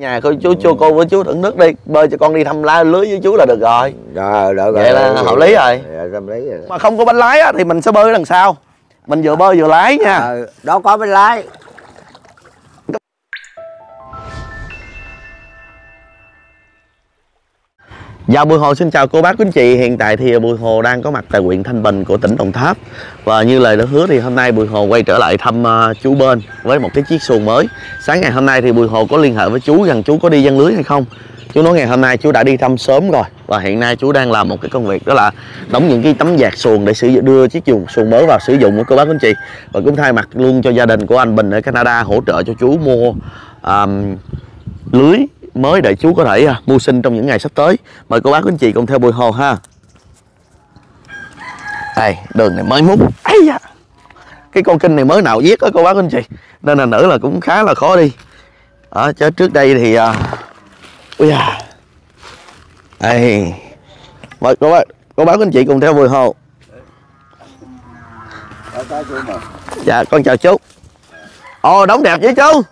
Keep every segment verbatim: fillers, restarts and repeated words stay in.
Nhà cô chú cho cô với chú thưởng nước đi, bơi cho con đi thăm lá lưới với chú là được rồi. Rồi, được rồi. Vậy là hợp lý rồi. Mà không có bánh lái á thì mình sẽ bơi đằng sau. Mình vừa bơi vừa lái nha. Đó có bánh lái. Dạ Bùi Hồ xin chào cô bác quý anh chị. Hiện tại thì Bùi Hồ đang có mặt tại huyện Thanh Bình của tỉnh Đồng Tháp. Và như lời đã hứa thì hôm nay Bùi Hồ quay trở lại thăm uh, chú bên với một cái chiếc xuồng mới. Sáng ngày hôm nay thì Bùi Hồ có liên hệ với chú rằng chú có đi giăng lưới hay không. Chú nói ngày hôm nay chú đã đi thăm sớm rồi. Và hiện nay chú đang làm một cái công việc đó là đóng những cái tấm vạc xuồng để sử dụng, đưa chiếc xuồng xuồng mới vào sử dụng của cô bác quý anh chị. Và cũng thay mặt luôn cho gia đình của anh Bình ở Canada hỗ trợ cho chú mua um, lưới mới để chú có thể à, mưu sinh trong những ngày sắp tới. Mời cô bác quý anh chị cùng theo Bùi Hồ ha. Đây, đường này mới múc. Ây da. Cái con kinh này mới nào viết đó cô bác quý anh chị. Nên là nữ là cũng khá là khó đi. Đó, chứ trước đây thì à... Ui da. Đây. Mời cô bác, cô bác quý anh chị cùng theo Bùi Hồ. Dạ, con chào chú. Ồ, đóng đẹp vậy chú.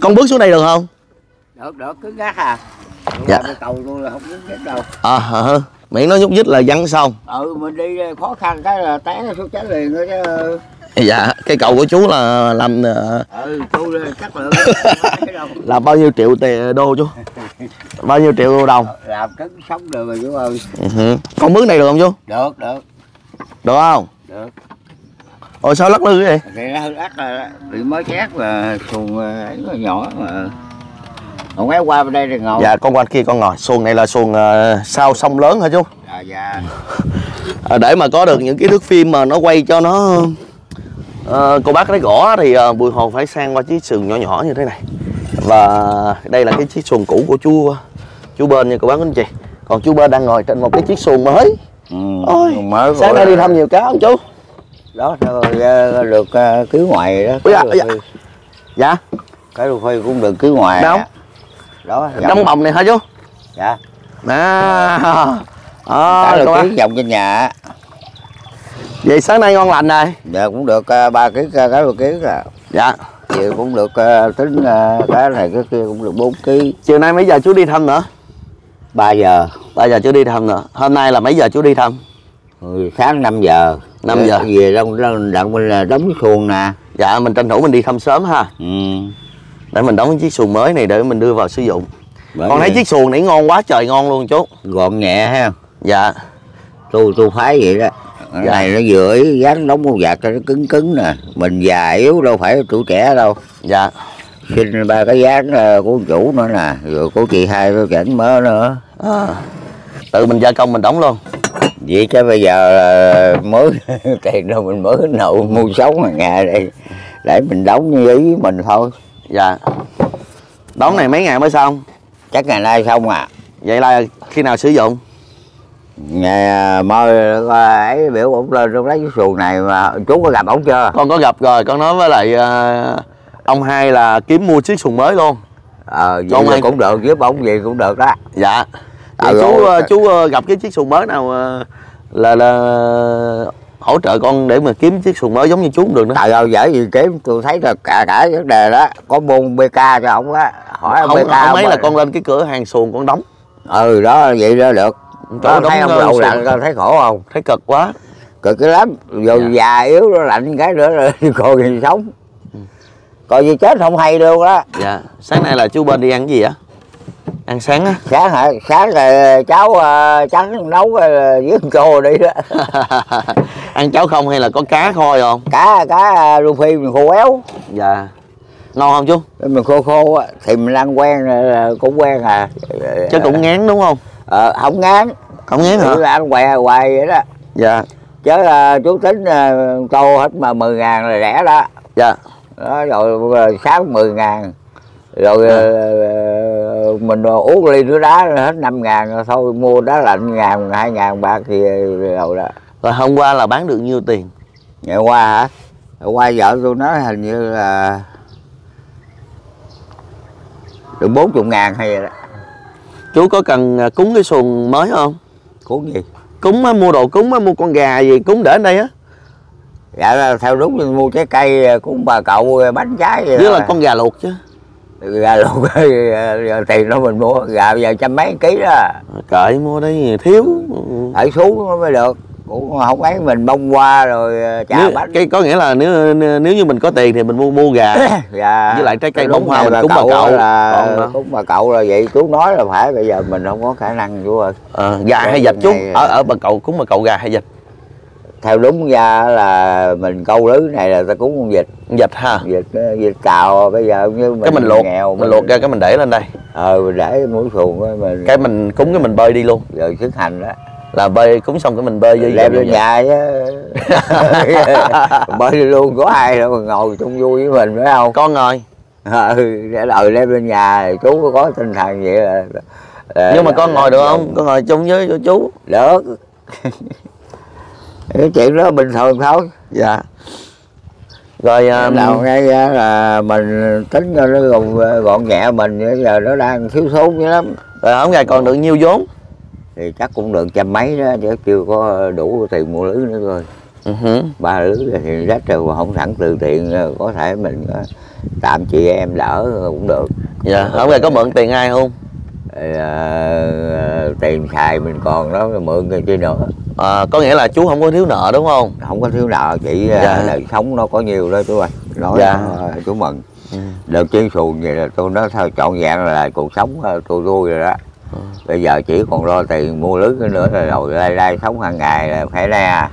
Con bước xuống đây được không? Được, được, cứ gác à. Dạ. Tàu luôn là không nhúc nhích đâu. Ờ, à, à, miễn nó nhúc nhích là văng xong. Ừ, mình đi khó khăn cái là té xuống trái liền thôi chứ. Dạ, cái cầu của chú là làm... Ừ, chú chắc là... Là bao nhiêu triệu tiền đô chú? Bao nhiêu triệu đồng? Làm cứng sống được rồi chú ơi. Ừ. Con bước này được không chú? Được, được. Được không? Được. Ồ sao lắc lư vậy? Thì nó lắc là bị mới chét mà xuồng ấy là nhỏ mà. Còn quét qua bên đây thì ngồi. Dạ con qua kia con ngồi. Xuồng này là xuồng uh, sao sông lớn hả chú? Dạ dạ. À, để mà có được những cái thước phim mà nó quay cho nó uh, cô bác đấy gõ thì uh, Bùi Hồ phải sang qua chiếc xuồng nhỏ nhỏ như thế này. Và đây là cái chiếc xuồng cũ của chú chú bên nha cô bác anh chị. Còn chú bên đang ngồi trên một cái chiếc xuồng mới. Ừ, ôi, mới sáng nay đi thăm nhiều cá không chú? Đó rồi được uh, cứu ngoài đó. Dạ, dạ. Dạ. Cái đồ phơi cũng được cứu ngoài. Đúng. Đó. Đóng bồng này hả chú? Dạ. À. Ờ được ký vòng trên nhà. Vậy sáng nay ngon lành này. Dạ cũng được uh, ba ký cái đồ kiến à. Dạ. Chiều cũng được uh, tính uh, cái này cái kia cũng được bốn ký. Chiều nay mấy giờ chú đi thăm nữa? ba giờ. ba giờ chú đi thăm nữa. Hôm nay là mấy giờ chú đi thăm? Ừ, sáng năm giờ. năm giờ về đông đặng mình là đóng xuồng nè. Dạ mình tranh thủ mình đi thăm sớm ha. Ừ. Để mình đóng chiếc xuồng mới này để mình đưa vào sử dụng. Bởi con thấy chiếc xuồng này ngon quá trời ngon luôn chú. Gọn nhẹ ha. Dạ. Tôi tôi phái vậy đó. Cái dạ. Này nó vừa ý dán đóng con vạc cho nó cứng cứng nè. Mình già yếu đâu phải tuổi trẻ đâu. Dạ. Xin ba cái dán của chủ nữa nè, rồi của chị hai cái cảnh mớ nữa. À. Tự mình gia công mình đóng luôn. Vậy chứ bây giờ mới tiền đâu mình mới nậu mua sống hàng ngày đây để mình đóng như ý mình thôi. Dạ. Đóng này mấy ngày mới xong? Chắc ngày nay xong à. Vậy là khi nào sử dụng? Ngày mai ấy biểu ổng lên trong lấy cái xuồng này mà chú có gặp ổng chưa? Con có gặp rồi, con nói với lại ông hai là kiếm mua chiếc xuồng mới luôn. Ờ à, vậy ông cũng được, giúp ổng gì cũng được đó. Dạ. À, chú rồi. Chú gặp cái chiếc xuồng mới nào là là hỗ trợ con để mà kiếm chiếc xuồng mới giống như chú cũng được nữa. Trời ơi dễ gì kiếm, tôi thấy là cả cả vấn đề đó, có buôn bê ca cho ổng đó. Hỏi ông bê ca mấy là con lên cái cửa hàng xuồng con đóng. Ừ đó vậy đó được. Đó, thấy ông lậu lạnh con thấy khổ không? Thấy cực quá. Cực cái lắm, dù dạ. Già yếu nó lạnh cái nữa là còn gì sống. Coi như chết không hay đâu đó. Dạ, sáng nay là chú bên đi ăn cái gì á? Ăn sáng á? Sáng hả? Sáng là cháu uh, trắng nấu uh, với con cô đi đó. Ăn cháo không hay là có cá khôi không? Cá, cá rô phi mình khô éo. Dạ. Ngon không chú? Mình khô khô á, thì mình ăn quen cũng quen à. Chứ cũng ngán đúng không? Ờ, à, không ngán. Không ngán hả? Chứ ăn hoài hoài vậy đó. Dạ. Chứ uh, chú tính uh, tô hết mà mười ngàn là rẻ đó. Dạ. Đó, rồi sáng mười ngàn. Rồi ừ. Mình uống ly nước đá hết năm ngàn rồi thôi, mua đá lạnh ngàn, hai ngàn bạc thì rồi đó. Rồi hôm qua là bán được nhiêu tiền? Ngày qua hả? Ngày qua vợ tôi nói hình như là được bốn mươi ngàn hay vậy đó. Chú có cần cúng cái xuồng mới không? Cúng gì? Cúng á, mua đồ cúng á, mua con gà gì cúng để ở đây á. Dạ theo đúng mua trái cây, cúng bà cậu, bánh trái vậy. Chứ là con gà luộc chứ. Gà luộc tiền đó mình mua gà bây giờ trăm mấy ký đó, cởi mua đấy thiếu ở xuống mới được, cũng không ấy mình bông hoa rồi chả bánh. Cái có nghĩa là nếu nếu như mình có tiền thì mình mua mua gà, gà với lại trái cây bông hoa là cúng bà cậu, là cúng bà cậu là vậy. Chú nói là phải, bây giờ mình không có khả năng chú ơi. Ờ, gà hay vịt chú? Ở ở bà cậu cúng bà cậu gà hay vịt? Theo đúng ra là mình câu lưới này là ta cúng con vịt. Vịt ha? Vịt, vịt cào bây giờ như mình, cái mình luộc, nghèo, mình, mình luộc ra cái mình để lên đây. Ờ, mình để muỗng xuồng mình... Cái mình cúng cái mình bơi đi luôn. Rồi xứng hành đó. Là bơi, cúng xong cái mình bơi vô đem lên nhà chứ. Bơi đi luôn, có ai đâu mà ngồi chung vui với mình phải không? Con ngồi. Ừ, ờ, đem lên nhà, chú có tinh thần vậy là... là nhưng mà con ngồi được không? Con ngồi chung với chú. Được. Cái chuyện đó bình thường thôi. Dạ. Rồi um... đầu ngay ra là mình tính cho nó gọn nhẹ mình, bây giờ nó đang thiếu thốn dữ lắm. Rồi hổng ngày còn được nhiêu vốn? Thì chắc cũng được trăm mấy đó, chứ chưa có đủ tiền mua lưới nữa rồi. Uh -huh. Ba lưới thì rách rồi, không sẵn từ tiền có thể mình tạm chị em đỡ cũng được. Dạ, hổng ngày có mượn tiền ai không? À, tiền xài mình còn đó mượn cái chi nữa. À, có nghĩa là chú không có thiếu nợ đúng không? Không có thiếu nợ, chỉ dạ. Đời sống nó có nhiều đó chú ơi. Nói dạ. Nó, chú mừng. Ừ. Được chuyên xuồng vậy là tôi nói sao trọn vẹn là cuộc sống tôi vui rồi đó. Ừ. Bây giờ chỉ còn lo tiền mua lưới cái nữa rồi, rồi lai lai sống hàng ngày là phải ra.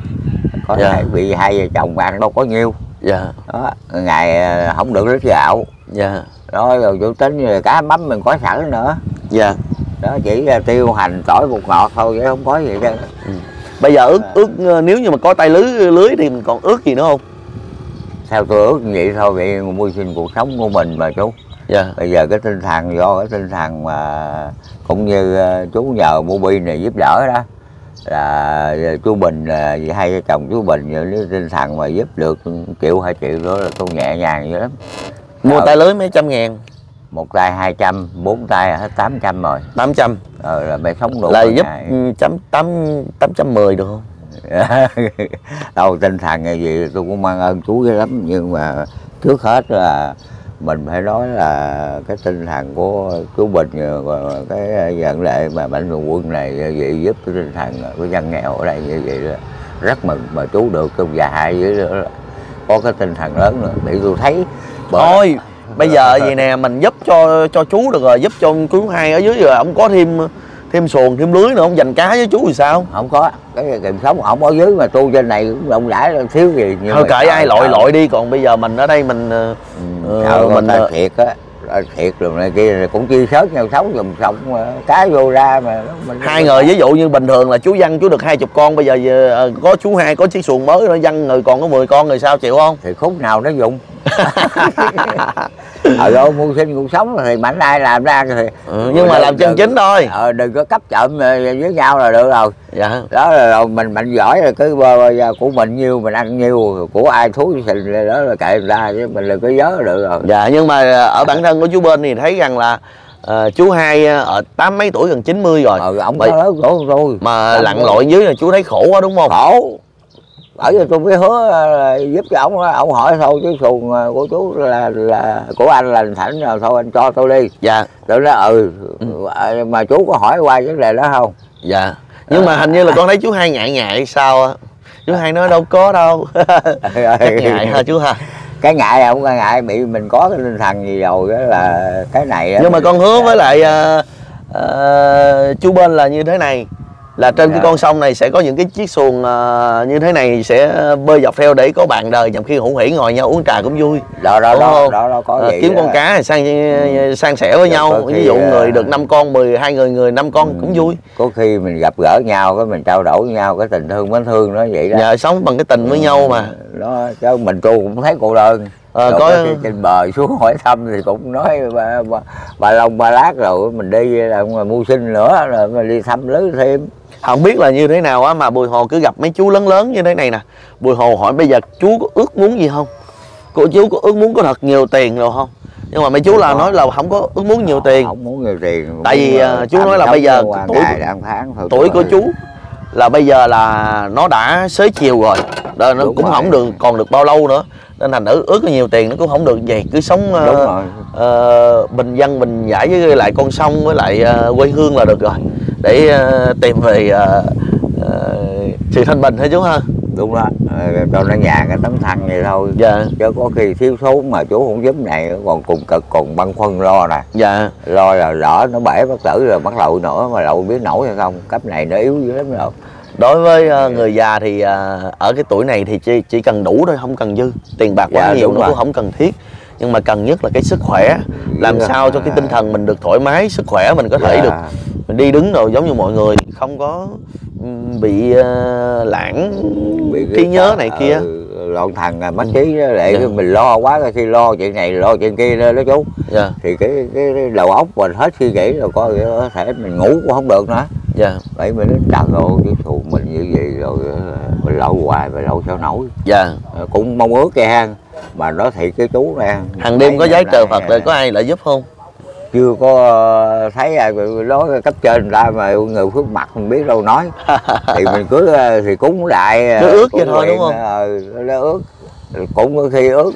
Có dạ. Thể bị hai vợ chồng ăn đâu có nhiêu. Dạ. Đó, ngày không được lít gạo. Dạ. Đó rồi chủ tính rồi cá mắm mình có sẵn nữa. Dạ. Đó chỉ là tiêu hành tỏi bột ngọt thôi chứ không có gì đâu. Ừ. Bây giờ ước ước nếu như mà có tay lưới lưới thì mình còn ước gì nữa không? Sao tôi ước vậy thôi, vậy mưu sinh cuộc sống của mình mà chú. Dạ. Bây giờ cái tinh thần, do cái tinh thần mà cũng như chú nhờ mua bi này giúp đỡ đó, là chú Bình, hai vợ chồng chú Bình với tinh thần mà giúp được triệu hai triệu đó là tôi nhẹ nhàng dữ lắm. Mua tay lưới mấy trăm ngàn? Một tay hai trăm, bốn tay là hết tám trăm rồi. tám trăm? Ờ, là mày sống đủ. Là giúp chấm tám trăm mười được không? Đâu, tinh thần như vậy tôi cũng mang ơn chú dữ lắm. Nhưng mà trước hết là mình phải nói là cái tinh thần của chú Bình, cái vận lệ mà Mạnh Thường Quân này như vậy giúp cái tinh thần của dân nghèo ở đây như vậy là rất mừng. Mà chú được trong dài với nữa có cái tinh thần lớn nữa để tôi thấy. Thôi bây giờ vậy nè, mình giúp cho cho chú được rồi, giúp cho chú hai ở dưới rồi, ông có thêm thêm xuồng thêm lưới nữa, ông dành cá với chú thì sao? Không có cái kìm sống không ở dưới mà tu trên này cũng rộng rãi thiếu gì. Thôi kệ ai lội lội đi, còn bây giờ mình ở đây mình ừ, uh, mình ta thiệt á, thiệt rồi này kia cũng chia sớt nhau sống dòng sông cá vô ra mà mình... Hai người ví dụ như bình thường là chú Văn chú được hai chục con, bây giờ có chú hai có chiếc xuồng mới nó Văn người còn có mười con rồi sao chịu không? Thì khúc nào nó dùng. Ờ rồi mưu sinh cuộc sống thì Mạnh ai làm ra thì ừ, nhưng mà làm chân chính thôi. Ờ đừng có cấp trộm với nhau là được rồi. Dạ. Đó là rồi mình mạnh giỏi là cứ của mình nhiêu mình ăn nhiêu, của ai thúi thì đó là kệ người ta, chứ mình là cứ nhớ được rồi. Dạ, nhưng mà ở bản thân của chú Bên thì thấy rằng là à, chú hai ở tám mấy tuổi, gần chín mươi rồi. Ờ ổng có lớn tuổi rồi. Mà lặn lội dưới là chú thấy khổ quá đúng không? Khổ. Bởi vì tôi mới hứa là giúp cho ổng, ổng hỏi thôi chứ xuồng của chú là là của anh là Thảnh rồi, thôi anh cho tôi đi. Dạ. Tôi nói ừ, ừ. Mà chú có hỏi qua vấn đề đó không? Dạ. Nhưng mà hình như là con thấy chú hai ngại ngại sao á? Chú hai nói đâu có đâu. Chắc ngại ha chú ha. Cái ngại là không ngại, bị mình có cái tinh thần gì rồi đó là cái này. Nhưng mà con hứa với lại uh, uh, chú Bên là như thế này, là trên dạ. Cái con sông này sẽ có những cái chiếc xuồng uh, như thế này sẽ bơi dọc theo để có bạn đời, nhằm khi hủ hỉ ngồi nhau uống trà cũng vui. Đó đó đó, đó, đó có vậy. Kiếm đó. Con cá thì sang ừ. Sang sẻ với được nhau, ví dụ người được năm con, mười hai người người năm con ừ. Cũng vui. Có khi mình gặp gỡ nhau cái mình trao đổi với nhau cái tình thương mến thương nó vậy đó. Nhờ sống bằng cái tình ừ. Với nhau mà. Đó, chứ mình cô cũng thấy cô đơn. Ờ, có trên bờ xuống hỏi thăm thì cũng nói bà, bà, bà Long ba lát rồi mình đi là mưu sinh nữa rồi mình đi thăm lưới thêm. Không biết là như thế nào á mà Bùi Hồ cứ gặp mấy chú lớn lớn như thế này nè, Bùi Hồ hỏi bây giờ chú có ước muốn gì không? Cô chú có ước muốn có thật nhiều tiền rồi không? Nhưng mà mấy chú là nói là không có ước muốn nhiều tiền. Không muốn nhiều tiền. Tại vì chú nói là bây giờ tuổi, tuổi của chú là bây giờ là nó đã xế chiều rồi, nó cũng không được còn được bao lâu nữa. nên thành thử ước có nhiều tiền nó cũng không được gì, cứ sống uh, Đúng rồi. Uh, bình dân bình giải với lại con sông với lại uh, quê hương là được rồi, để uh, tìm về uh, uh, sự thanh bình hả chú ha? Đúng đó, cho nó nhà cái tấm thăng vậy thôi. Dạ. Chứ có khi thiếu số mà chú không giúp này còn cùng cực còn băn khoăn lo nè. Dạ. Lo là lỡ nó bể bất tử rồi bắt lậu nữa, mà lậu biết nổi hay không, cấp này nó yếu dữ lắm rồi. Đối với người già thì ở cái tuổi này thì chỉ, chỉ cần đủ thôi, không cần dư. Tiền bạc quá dạ, nhiều nó mà. Cũng không cần thiết. Nhưng mà cần nhất là cái sức khỏe. Làm dạ. sao cho cái tinh thần mình được thoải mái, sức khỏe mình có thể dạ. được mình đi đứng rồi giống như mọi người, không có bị uh, lãng bị trí nhớ này kia, ừ, loạn thần là mất trí lại dạ. mình lo quá, khi lo chuyện này lo chuyện kia đó, đó chú dạ. thì cái cái đầu óc mình hết suy nghĩ rồi, có thể mình ngủ cũng không được nữa dạ. vậy mình đau rồi cái thù mình như vậy rồi mình lậu hoài mà lậu sao nổi dạ. cũng mong ước cái hang mà nó thì cái chú này hàng đêm có giấy trời Phật rồi có ai lại giúp không? Chưa có thấy ai nói cấp trên ra mà người phước mặt không biết đâu nói. Thì mình cứ thì cúng lại, cứ ước vậy thôi đúng không? Nó ước cũng khi ước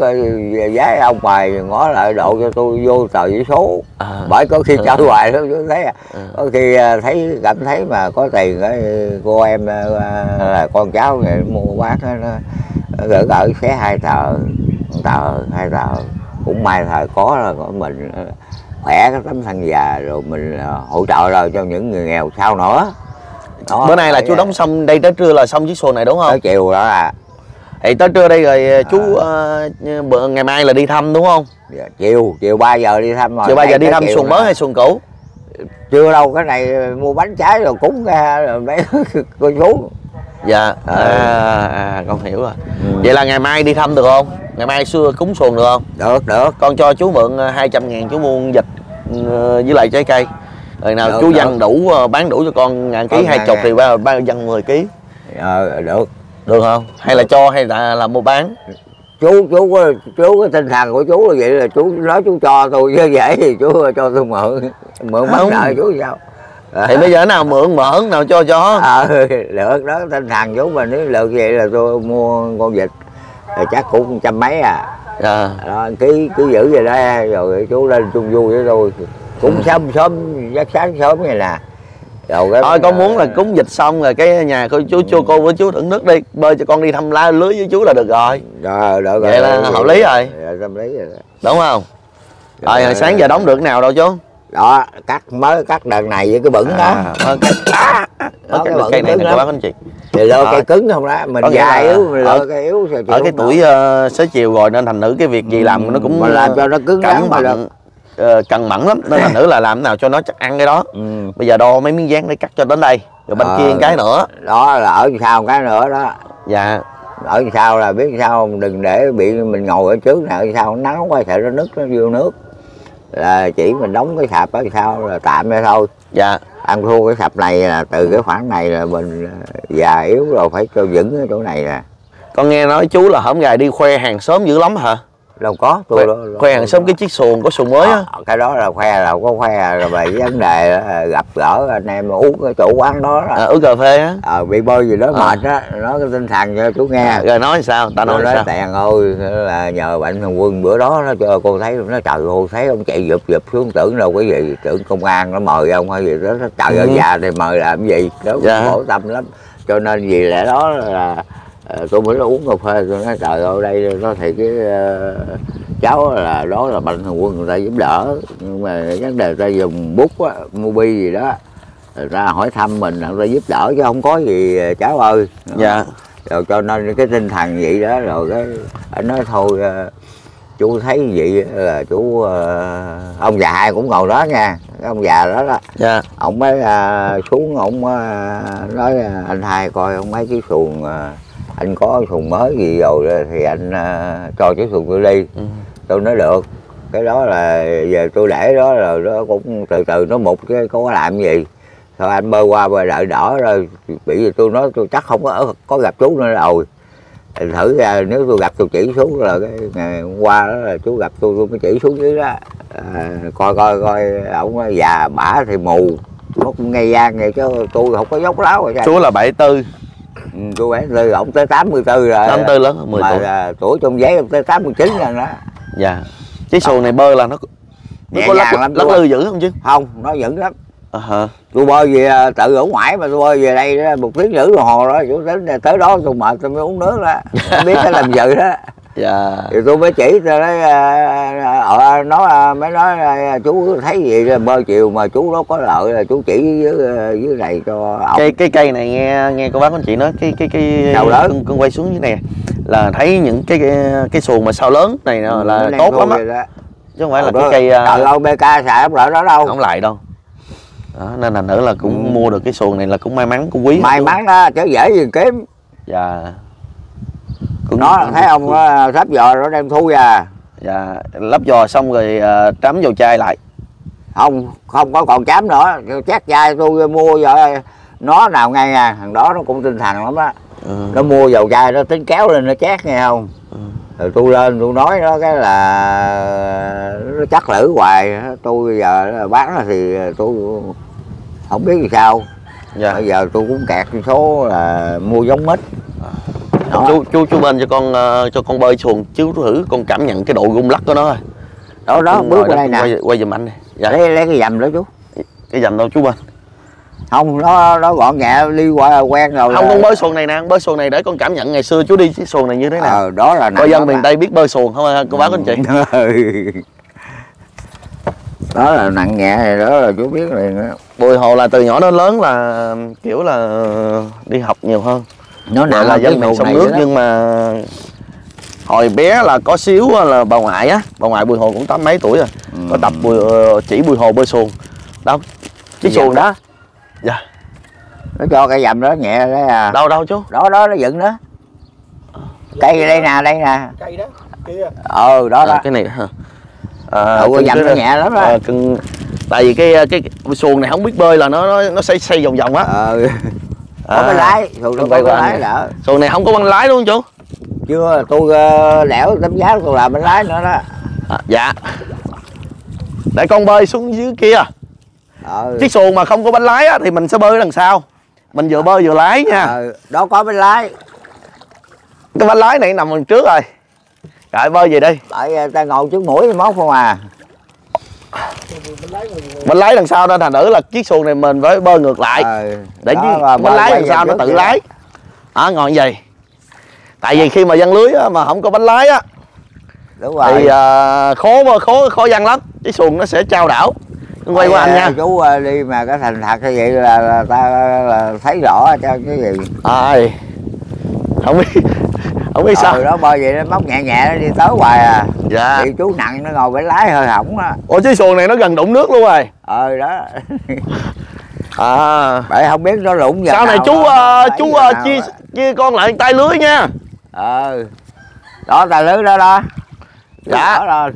giá ông bài ngó lại độ cho tôi vô tờ giấy số à, bởi có khi trao hoài đó thấy à. Có khi thấy cảm thấy mà có tiền cô em là con cháu này mua quán nó gỡ gỡ xé hai tờ tờ hai tờ cũng may thời có là của mình khỏe cái tấm thân già rồi mình hỗ trợ rồi cho những người nghèo sau nữa. Đó, bữa nay là chú đóng xong đây tới trưa là xong chiếc xuồng này đúng không? Tới chiều đó à. Thì tới trưa đây rồi chú à. uh, bữa, ngày mai là đi thăm đúng không? Dạ, chiều chiều ba giờ đi thăm rồi. Chiều ba giờ đi thăm xuồng mới hay xuồng cũ? Chưa đâu, cái này mua bánh trái rồi cúng ra rồi mấy con chú. Dạ. À, à, à con hiểu rồi. Ừ. Vậy là ngày mai đi thăm được không? Ngày mai xưa cúng xuồng được không? Được, được. Con cho chú mượn hai trăm ngàn chú mua vịt với lại trái cây. Rồi nào được, chú được. Dằn đủ, bán đủ cho con ngàn ký hai chục thì ba, ba dằn mười ký. Ờ, được. Được không? Hay được. Là cho hay là, là mua bán? Chú, chú, chú, chú cái tinh thần của chú là vậy, là chú nói chú cho tôi như vậy thì chú cho tôi mượn. Mượn bán nợ chú sao? Thì à. bây giờ nào mượn mượn, nào cho cho. Ờ, được đó, tinh thần chú mà nếu được vậy là tôi mua con vịt. Thì chắc cũng trăm mấy à, à. Đó, cứ, cứ giữ về đó rồi chú lên chung vui với tôi cũng sớm sớm giấc sáng sớm này nè. Thôi con muốn là cúng dịch xong rồi cái nhà cô chú cho cô với chú thưởng nước đi, bơi cho con đi thăm la lưới với chú là được rồi. Rồi, được rồi. Vậy là hợp lý rồi. Rồi, tâm lý rồi. Đúng không? Rồi, rồi sáng giờ đóng được nào đâu chú? Đó, cắt mới cắt đợt này với cái bẩn đó. Mới cắt cái này nè các bác anh chị. Thì lơ cây cứng không đó, mình già yếu, mình lơ cây yếu. Ở cái tuổi xế chiều rồi nên thành nữ cái việc gì làm nó cũng làm cho nó cứng lắm mà được. Cần mẫn lắm, nên thành nữ là làm thế nào cho nó chắc ăn cái đó. Bây giờ đo mấy miếng dán để cắt cho đến đây. Rồi bên kia cái nữa. Đó là ở sau cái nữa đó. Dạ. Ở sau là biết sao đừng để bị mình ngồi ở trước nào sao nắng quá sợ nó nứt nó vô nước. Là chỉ mình đóng cái sạp đó sao là tạm vậy thôi. Dạ. Ăn thua cái sạp này là từ cái khoảng này là mình già yếu rồi phải cho vững cái chỗ này nè. Con nghe nói chú là hổm gài đi khoe hàng xóm dữ lắm hả? Đâu có, tôi khoe, đó, khoe hàng xóm cái chiếc xuồng có xuồng mới á. Cái đó là khoe là có khoe rồi về vấn đề gặp gỡ anh em uống cái chỗ quán đó là uống cà phê á. Ờ bị bơi gì đó mệt á, nói cái tinh thần cho chú nghe. Rồi nói sao? Ta nói sao? Tèn ơi là nhờ Mạnh Thường Quân bữa đó nó cho cô thấy nó trời ơi thấy ông chạy dụp dụp xuống tưởng đâu cái gì tưởng công an nó mời ông hay gì đó trời ơi già thì mời làm gì đó khổ tâm lắm. Cho nên vì lẽ đó là tôi mới uống cà phê tôi nói trời ơi đây nó thì cái uh, cháu là đó là Mạnh Thường Quân người ta giúp đỡ, nhưng mà vấn đề ta dùng bút á mua bi gì đó người ta hỏi thăm mình người ta giúp đỡ chứ không có gì cháu ơi. Dạ. Rồi cho nên cái tinh thần vậy đó rồi cái anh nói thôi uh, chú thấy vậy là chú uh, ông già ai cũng ngồi đó nha, cái ông già đó đó. Dạ. Ông mới uh, xuống ông uh, nói uh, anh hai coi ông mấy cái xuồng uh, anh có xuồng mới gì rồi thì anh uh, cho chiếc xuồng tôi đi. Ừ. Tôi nói được, cái đó là giờ tôi để đó rồi nó cũng từ từ nó mục chứ có làm gì. Thôi anh bơi qua bơi lại đỏ rồi bị gì tôi nói tôi chắc không có có gặp chú nữa rồi. Anh thử ra nếu tôi gặp tôi chỉ xuống là cái ngày hôm qua đó là chú gặp tôi tôi mới chỉ xuống dưới đó à, coi coi coi ổng già bả thì mù nó cũng nghe gian vậy chứ tôi không có dốc láo rồi. Chú là bảy tư. Cô bảy tư, ông tới tám mươi tư rồi. tám mươi tư lớn, mười mà tuổi. Tuổi trong giấy ông tới tám mươi chín rồi đó. Dạ. Cái xuồng này bơi là nó nó có lắc, lắm, lắc lư dữ không chứ? Không, nó dữ lắm. Uh-huh. Tôi bơi về tự ở ngoài mà tôi bơi về đây một tiếng rưỡi đồng hồ đó, tới, tới đó tôi mệt tôi mới uống nước đó, không biết nó làm gì đó. Dạ. Thì tôi mới chỉ tôi nói, ờ, nó mới nói chú thấy gì bơi chiều mà chú nó có lợi là chú chỉ dưới dưới này cho ổng. Cái cái cây này nghe nghe cô bác anh chị nói cái cái cái đầu lớn con quay xuống dưới này là thấy những cái cái, cái xuồng mà sao lớn này là, là tốt lắm á. Chứ không phải là cái cây trời ơi bê ca xài không lại đó đâu. Không lại đâu. Đó, nên là nữa là cũng ừ. mua được cái xuồng này là cũng may mắn, cũng quý. May mắn đó, chứ dễ gì kiếm. Dạ. Cũng nó cũng thấy cũng... ông đó, lắp giò rồi đem thu ra. Dạ, lắp giò xong rồi uh, trắm vào chai lại. Không, không có còn trám nữa, chát chai tôi mua rồi. Nó nào ngay à, thằng đó nó cũng tinh thần lắm đó. Ừ. Nó mua vào chai nó tính kéo lên nó chát nghe không. Ừ. Rồi tôi lên tôi nói nó cái là nó chắc lử hoài, tôi bây giờ bán thì tôi không biết làm sao. Dạ. Bây giờ tôi cũng kẹt số là mua giống mít. Đó. Chú chú chú bên cho con cho con bơi xuồng chứ thử con cảm nhận cái độ rung lắc của nó thôi. Đó đó, bước qua đây nè. Quay, quay giùm anh đi. Dạ. Lấy lấy cái dầm đó chú. Cái dầm đâu chú bên? Không, nó nó gọn nhẹ đi qua quen rồi. Không, là... con bơi xuồng này nè, bơi xuồng này để con cảm nhận ngày xưa chú đi cái xuồng này như thế nào. Ờ, đó là coi dân miền Tây biết bơi xuồng không cô bác anh chị. Đó là nặng nhẹ này đó là chú biết rồi. Bùi Hồ là từ nhỏ đến lớn là kiểu là đi học nhiều hơn. Nó nặng là dân miền sông nước nhưng mà hồi bé là có xíu là bà ngoại á, bà ngoại Bùi Hồ cũng tám mấy tuổi rồi. Ừ. Có tập bùi, chỉ Bùi Hồ bơi xuồng. Đó. Cái xuồng đó. Dạ. Nó cho cái dầm đó nhẹ đấy à. Đâu đâu chú? Đó đó nó dựng đó. Cây đây nè, đây nè. Cây đó. Kia. Ờ đó à, đó. Cái này hả? À, cái dầm nó nhẹ lắm đó. À, cưng... Tại vì cái cái xuồng này không biết bơi là nó nó, nó xây xây vòng vòng á. Ờ. À, có cái lái, xuồng không có lái nữa. Xuồng này không có băng lái luôn chú. Chưa, tôi lẻo uh, tấm giá tôi làm băng lái nữa đó. À, dạ. Để con bơi xuống dưới kia. Ừ. Chiếc xuồng mà không có bánh lái á, thì mình sẽ bơi đằng sau. Mình vừa bơi vừa lái nha. Ừ. Đó có bánh lái. Cái bánh lái này nằm đằng trước rồi. Rồi bơi về đi. Tại ta ngồi trước mũi móc không à. Bánh lái đằng sau đó thành nữ là chiếc xuồng này mình phải bơi ngược lại. Ừ. Để bánh lái đằng sau nó tự lái. Đó ngồi như vậy. Tại vì khi mà giăng lưới á, mà không có bánh lái á. Đúng rồi. Thì uh, khó khó khó giăng lắm. Chiếc xuồng nó sẽ trao đảo. Quay qua anh nha chú, đi mà cái thành thật như vậy là, là ta là thấy rõ cho cái gì ai không biết không biết. Trời sao đó bơi vậy nó móc nhẹ nhẹ nó đi tới hoài à. Dạ thì chú nặng nó ngồi phải lái hơi hỏng á. Ủa chiếc xuồng này nó gần đụng nước luôn rồi. Ờ đó à vậy không biết nó đụng giờ sau này chú đó, chú chia chia con lại tay lưới nha. Ờ đó tay lưới đó đó. Dạ rồi.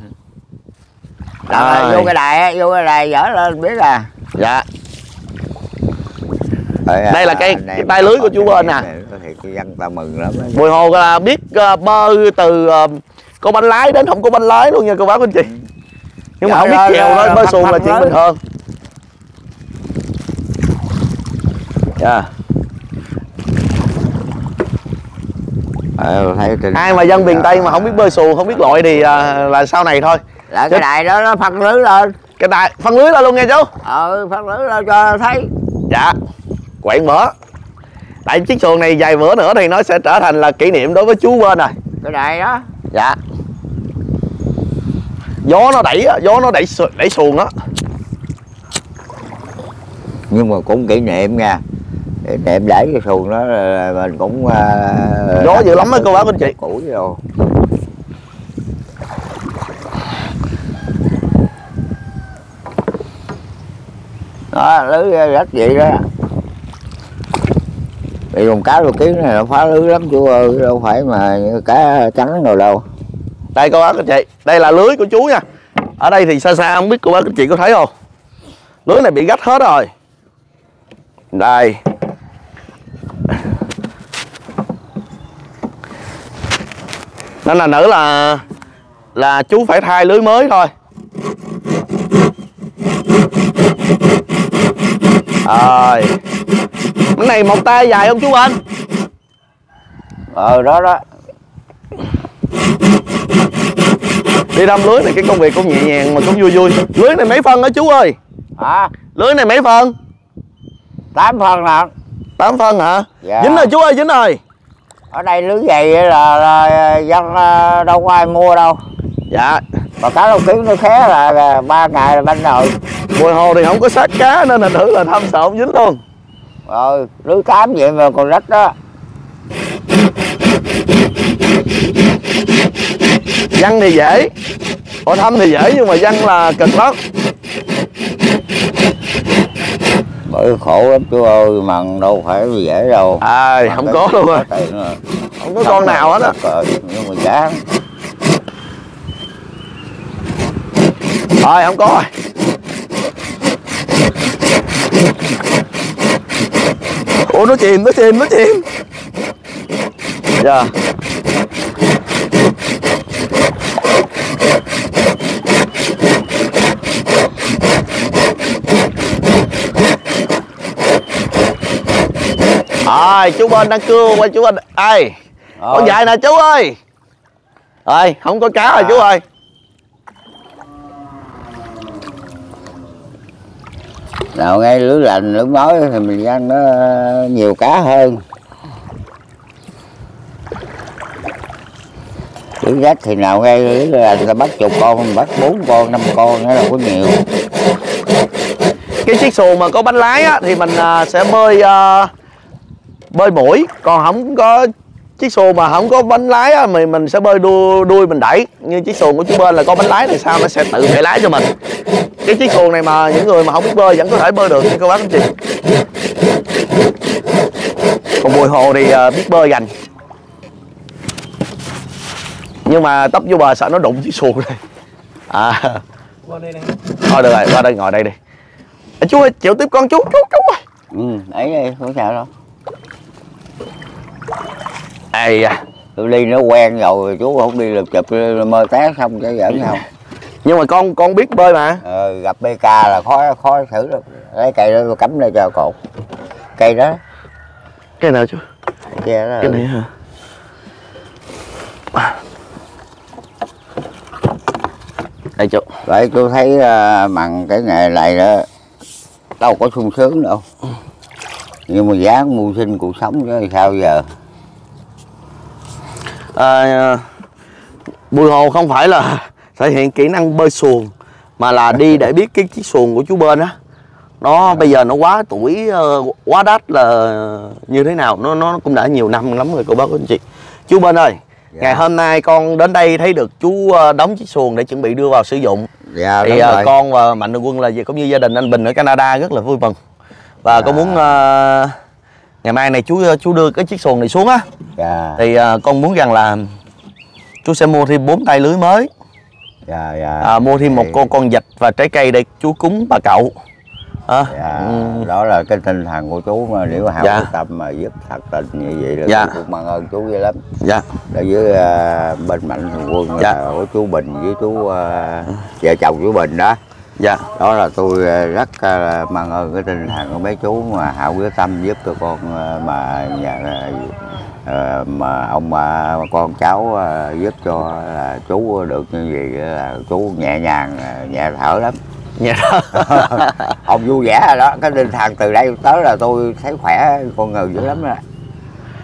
Rồi, vô cái đài, vô cái đài dở lên biết à. Dạ. Đây là cái, cái tay lưới của chú bên nè. Dân ta mừng lắm. Bùi Hồ là biết bơi từ có bánh lái đến không có bánh lái luôn nha cô bác anh chị. Nhưng mà không biết chèo thôi, bơi xuồng là chuyện bình thường. Dạ. Ai mà dân miền Tây mà không biết bơi xuồng, không biết lội thì là sau này thôi. Là cái đài đó nó phân lưới lên. Cái đài phân lưới lên luôn nghe chú. Ờ phân lưới lên cho thấy. Dạ. Quẹn bữa. Tại chiếc xuồng này vài bữa nữa thì nó sẽ trở thành là kỷ niệm đối với chú bên rồi. Cái đài đó. Dạ. Gió nó đẩy, gió nó đẩy đẩy xuồng đó. Nhưng mà cũng kỷ niệm nha. Kỷ niệm đẩy cái xuồng đó là mình cũng uh, gió dữ lắm á cô bác anh chị. Cũ rồi. Đó, lưới rách vậy đó. Bị con cá đồ kiến này nó phá lưới lắm chú ơi, đâu phải mà cá trắng rồi đâu. Đây cô bác anh chị, đây là lưới của chú nha. Ở đây thì xa xa không biết cô bác anh chị có thấy không. Lưới này bị rách hết rồi. Đây. Nên là nữa là là chú phải thay lưới mới thôi. Rồi. Cái này một tay dài không chú Anh? Ờ đó đó. Đi đâm lưới này cái công việc cũng nhẹ nhàng mà cũng vui vui. Lưới này mấy phân đó chú ơi? Hả? Lưới này mấy phân? Tám phân hả? Tám phân hả? Dạ. Dính rồi chú ơi, dính rồi. Ở đây lưới dày là, là dân đâu có ai mua đâu. Dạ. Mà cá đầu kiếm nó khé là, là ba ngày là banh rồi. Mùa hồ thì không có sát cá nên là thử là thâm sợ không dính luôn. Rồi, lưới cám vậy mà còn rách đó. Văn thì dễ, hỏi thăm thì dễ nhưng mà văn là cực lắm. Bởi khổ lắm chú ơi, mần đâu phải dễ đâu. À, không có luôn rồi. Không có con nào hết á. Nhưng mà chán. Thôi không có rồi. Ủa nó chìm, nó chìm, nó chìm. Dạ. Rồi chú bên đang cưa qua chú bên. Ê con dài nè chú ơi. Rồi không có cá rồi chú ơi. Nào ngay lưới lành lưới mới thì mình ăn nó nhiều cá hơn. Lưới rách thì nào ngay lưới lành người ta bắt chục con, bắt bốn con, năm con nó đâu có nhiều. Cái chiếc xuồng mà có bánh lái á, thì mình sẽ bơi uh, bơi mũi, còn không có chiếc xuồng mà không có bánh lái á, mình mình sẽ bơi đuôi, đuôi mình đẩy. Như chiếc xuồng của chú bên là có bánh lái thì sao nó sẽ tự bẻ lái cho mình. Cái chiếc xuồng này mà những người mà không biết bơi vẫn có thể bơi được nha cô bác anh chị. Còn bùi hồ thì biết bơi gành, nhưng mà tấp vô bờ sợ nó đụng chiếc xuồng này. À thôi được rồi, qua đây ngồi đây đi. À, chú ơi chịu tiếp con chú chú chú ơi. Ừ ấy không sao đâu. Ê à, tôi đi nó quen rồi chú không đi lượp chụp mơ té xong cái giỡn không. Nhưng mà con con biết bơi mà. Ờ, gặp bê ca là khó khó thử được. Lấy cây đó cắm lên cho cột. Cây đó. Cây nào chú? Cây đó. Cái này hả? Đây chú. Vậy tôi thấy uh, bằng cái nghề này đó đâu có sung sướng đâu. Nhưng mà dáng mưu sinh cuộc sống chứ sao giờ. À, bùi hồ không phải là thể hiện kỹ năng bơi xuồng mà là đi để biết cái chiếc xuồng của chú bên á nó à. Bây giờ nó quá tuổi quá đắt là như thế nào, nó nó cũng đã nhiều năm lắm rồi cô bác anh chị. Chú bên ơi dạ. Ngày hôm nay con đến đây thấy được chú đóng chiếc xuồng để chuẩn bị đưa vào sử dụng dạ, thì uh, con và Mạnh Thường Quân là gì cũng như gia đình anh Bình ở Canada rất là vui mừng và dạ. Con muốn uh, ngày mai này chú chú đưa cái chiếc xuồng này xuống á dạ. Thì uh, con muốn rằng là chú sẽ mua thêm bốn tay lưới mới. Dạ, dạ. À, mua thêm một con con vịt và trái cây để chú cúng bà cậu à. Dạ, đó là cái tinh thần của chú mà nếu hảo dạ. Tâm mà giúp thật tình như vậy là dạ. Chú cũng mong ơn chú dữ lắm dạ. Đối với uh, bên Mạnh Thường Quân dạ. Là của chú Bình với chú uh, vợ chồng chú Bình đó dạ. Đó là tôi rất uh, mong ơn cái tinh thần của mấy chú mà hảo quyết tâm giúp cho con uh, mà nhà uh, À, mà ông mà con cháu à, giúp cho là chú được như vậy là chú nhẹ nhàng nhẹ thở lắm nhẹ thở. Ông vui vẻ rồi đó, cái tinh thần từ đây tới là tôi thấy khỏe con người dữ lắm rồi.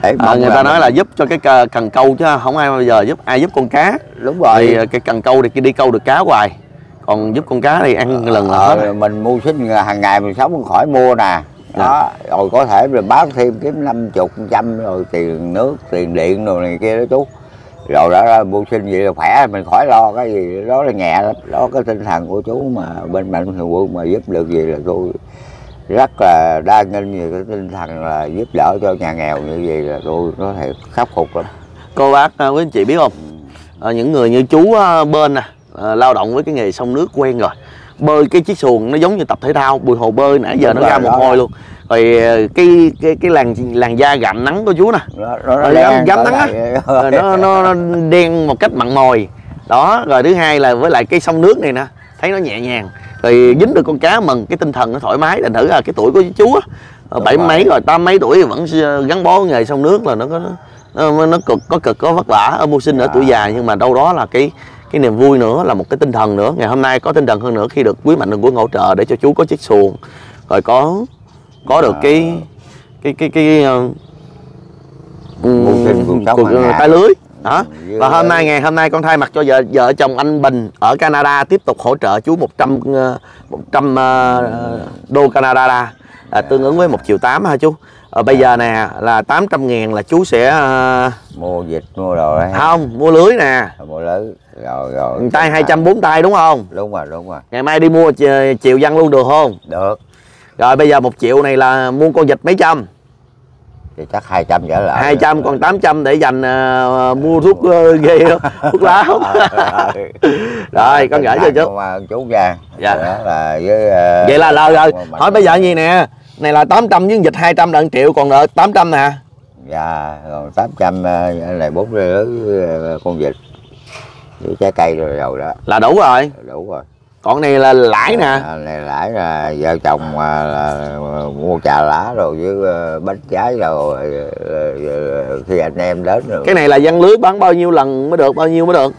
Để à, người là ta nói mình... là giúp cho cái cần câu chứ không ai bao giờ giúp ai giúp con cá. Đúng rồi. Thì cái cần câu thì đi câu được cá hoài, còn giúp con cá thì ăn à, lần là hết. Mình mưu sinh hàng ngày mình sống khỏi mua nè. Đó, rồi có thể mình bán thêm kiếm năm mươi, một trăm rồi tiền nước, tiền điện rồi này kia đó chú. Rồi đó mưu sinh vậy là khỏe, mình khỏi lo cái gì, đó là nhẹ lắm. Đó cái tinh thần của chú mà bên Mạnh Thường Quân mà giúp được gì là tôi rất là đa nghênh về cái tinh thần là giúp đỡ cho nhà nghèo như vậy là tôi có thể khắc phục lắm. Cô bác, quý anh chị biết không, à, những người như chú bên nè, à, lao động với cái nghề sông nước quen rồi. Bơi cái chiếc xuồng nó giống như tập thể thao, bùi hồ bơi nãy giờ đúng nó ra mồ hôi luôn. Rồi cái cái cái làn làn da gặm nắng của chú nè, gặm nắng á, nó nó đen một cách mặn mòi. Đó, rồi thứ hai là với lại cái sông nước này nè, thấy nó nhẹ nhàng. Rồi dính được con cá mừng, cái tinh thần nó thoải mái. Thành thử là cái tuổi của chú á, bảy mấy rồi, tám mấy tuổi vẫn gắn bó nghề sông nước là nó có nó cực, có cực có vất vả ở mưu sinh ở tuổi già, nhưng mà đâu đó là cái cái niềm vui nữa, là một cái tinh thần nữa. Ngày hôm nay có tinh thần hơn nữa khi được quý Mạnh Thường Quân hỗ trợ để cho chú có chiếc xuồng, rồi có có được cái cái cái cái, cái um, tay lưới đó. Và hôm nay ngày hôm nay con thay mặt cho vợ vợ chồng anh Bình ở Canada tiếp tục hỗ trợ chú một trăm đô Canada, à, tương ứng với một triệu tám hả chú? Ờ, bây à. giờ nè là tám trăm ngàn là chú sẽ uh... mua vịt mua đồ đấy không, mua lưới nè, mua lưới rồi rồi tay hai trăm bốn mươi tay đúng không? Đúng rồi đúng rồi. Ngày mai đi mua chiều văn luôn được không? Được. Rồi bây giờ một triệu này là mua con vịt mấy trăm? Thì chắc hai trăm trở lại. Hai trăm còn tám trăm để dành uh, mua thuốc uh, ghê đó, thuốc lá không? Rồi con gửi cho chú chú vàng. Dạ là với uh, vậy là lời rồi. Hỏi bây giờ gì nè, này là tám trăm với dịch hai trăm là một triệu, còn nợ tám trăm nè. Dạ, còn tám trăm này bốn rưỡi con vịt với trái cây rồi rồi đó. Là đủ rồi. Đủ rồi. Còn này là lãi nè. À, này lãi là vợ chồng là, là mua trà lá rồi với bánh trái rồi khi anh em đến rồi. Cái này là giăng lưới bán bao nhiêu lần mới được, bao nhiêu mới được?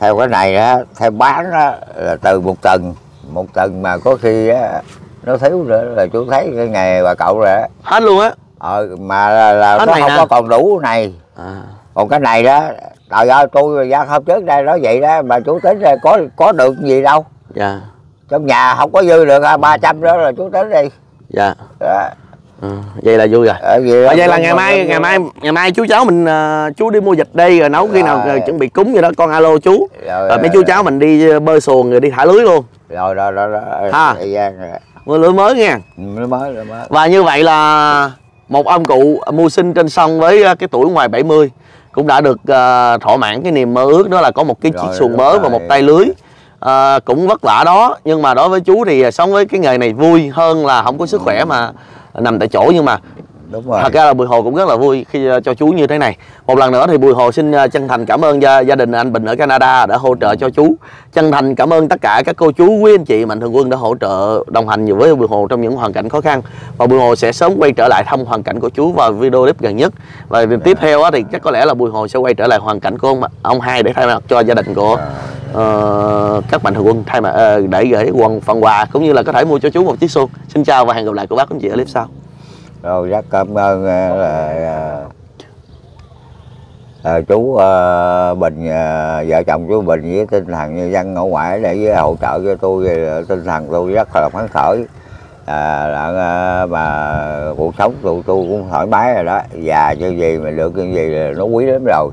Theo cái này á, theo bán á là từ một tuần, một tuần mà có khi á nó thiếu nữa là chú thấy cái ngày bà cậu rồi đó. Hết luôn á? Ờ, mà là, là nó không hả? Có còn đủ này à. Còn cái này đó, trời ơi tôi ra hôm trước đây nói vậy đó mà chú tính ra có có được gì đâu. Dạ. Trong nhà không có dư được ba trăm đó là chú tính đi. Dạ đó. Ừ, vậy là vui rồi. Ờ, vậy, vậy là ngày mai ngày mai ngày mai chú cháu mình uh, chú đi mua vịt đi rồi nấu khi nào rồi chuẩn bị cúng vậy đó con. Alo chú rồi, rồi, mấy chú rồi. Cháu mình đi bơi xuồng rồi đi thả lưới luôn rồi rồi rồi, rồi. Ha. Mua lưới mới nha. Lưới mới, lưới mới. Và như vậy là một ông cụ mưu sinh trên sông với cái tuổi ngoài bảy mươi cũng đã được uh, thỏa mãn cái niềm mơ ước, đó là có một cái chiếc xuồng mới và một tay lưới. Uh, cũng vất vả đó, nhưng mà đối với chú thì sống với cái nghề này vui hơn là không có sức khỏe mà nằm tại chỗ. Nhưng mà đúng rồi. Thật ra là Bùi Hồ cũng rất là vui khi cho chú như thế này. Một lần nữa thì Bùi Hồ xin chân thành cảm ơn gia, gia đình anh Bình ở Canada đã hỗ trợ cho chú. Chân thành cảm ơn tất cả các cô chú, quý anh chị Mạnh Thường Quân đã hỗ trợ đồng hành với Bùi Hồ trong những hoàn cảnh khó khăn. Và Bùi Hồ sẽ sớm quay trở lại thăm hoàn cảnh của chú vào video clip gần nhất. Và tiếp theo thì chắc có lẽ là Bùi Hồ sẽ quay trở lại hoàn cảnh của ông, ông hai để thay mặt cho gia đình của uh, các Mạnh Thường Quân thay mà, uh, để gửi quần phần quà cũng như là có thể mua cho chú một chiếc xuồng. Xin chào và hẹn gặp lại cô bác anh chị ở clip sau. Rồi rất cảm ơn là, là, là chú uh, Bình, uh, vợ chồng chú Bình với tinh thần nhân dân ở ngoài để hỗ trợ cho tôi, tinh thần tôi rất là phấn khởi. À, là, uh, mà cuộc sống tôi, tôi cũng thoải mái rồi đó, già như gì mà được như gì là nó quý lắm rồi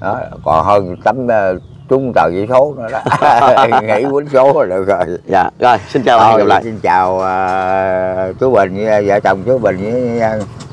đó, còn hơn tấm uh, trúng tờ giấy số nữa đó. Nghĩ quýnh số là được rồi. Dạ rồi, xin chào, rồi, hẹn gặp lại. Xin chào uh, chú Bình, vợ chồng chú Bình với